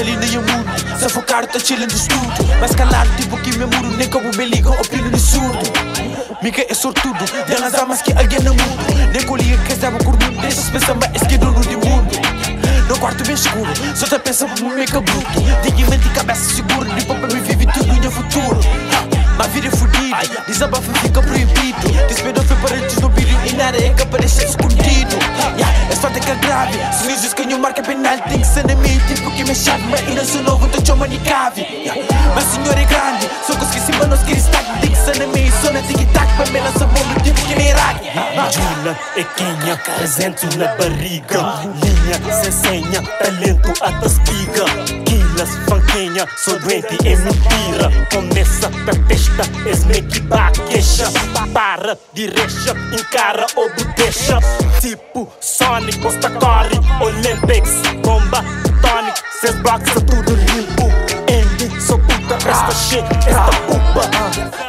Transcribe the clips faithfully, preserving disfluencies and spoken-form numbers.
selin në jëmunu Se fukarët të qilin të studu Mas ka lartë t'i buki me muru Ne komu me ligo o pinu në surdu Mika e sortudu Dhe nga zamas ki alje në mundu Ne koli e kezamu kur mundu Ne sospesa ma eski dunu di mundu No quarto bem escuro Só tá pensando no meio cabruto Tenho em mente e cabeça segura Nem poupa me vive tudo no futuro Ma vida é fodida Desabafo fica proibido Despedo foi parentes no vídeo E nada é que aparece escondido É só de que é grave Se nos diz que nenhum marca penal Tem que ser na minha tipo que me chave Mas ainda sou novo, tô chama de cave Mas senhor é grande Só que os que se mandam os que destacam Tem que ser na minha zona tic-tac Pra me lançar bomba tipo que me irague Juna é quem apresento na barriga Linha sem senha, talento até espiga Quilas, fanquenha, sou doente é mentira Começa pra festa, és meio que baquecha Para, direcha, encara ou botecha Tipo Sonic, posta corre, Olympics Bomba, tonic, seus blocos são tudo limpo Andy, sou puta, esta shit, esta pupa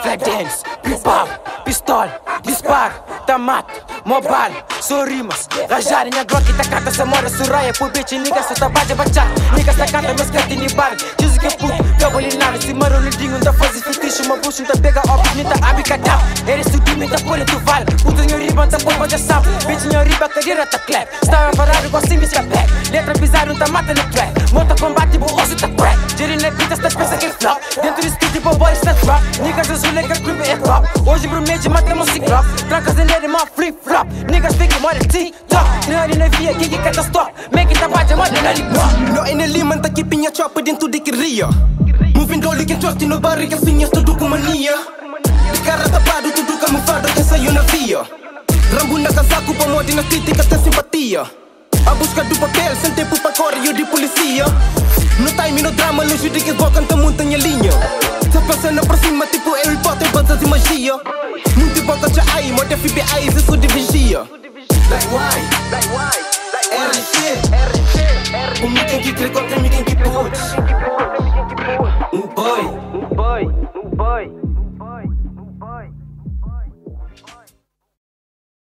Flag dance, pipa, pistola, disparo Tamat, mobile, sou rimas Rajar, minha glock takata Samora, suraya, por bitch Nigga, só tabaja, bachar Nigga, sacata, meus canta e nibar Diz que é puto, pego linar Se marolidinho, não tá fazendo fetiche Uma bucha, não tá pega óbvio, nem tá abre cadal Eres tu time, tá por tu vale Puto, nho riba, não tá bomba, já sabe Bitch, nho riba, cadeira, tá clap Estava varado, igual sim, isso é pack Letra bizarra, não tá mata, não track Monta combate, bo, osso, tá crack Gerir na pinta, estás pensa que é flop Dentro do estúdio, bo, boy, está drop Nigga, já sou legal, creep, é top Hoje, pro mês, matamos se crop Trancas em Niggas my flip flop, niggas thinking more than TikTok. Nari na via, gigi kata stop, make it a budget, more than nari block. No enemy, man, tá keeping your chopper dentro de queria. Moving dolly, can trust in nobody, que assim eu estou com mania. De cara tapado, tudo camuflado, que saiu na via. Rambo na casaco, pra morder na crítica, tem simpatia. A busca do papel, sem tempo pra correr de polícia. No time, no drama, longe de que esbocam, tá montanha linha. Se passando pra cima, tipo Harry Potter, bandas e magia. Muito bom contra a AI, morte F B I, isso de vigia Like why? Like why? Like why? R G R G R G O meeting que clicou, tem meeting que pôs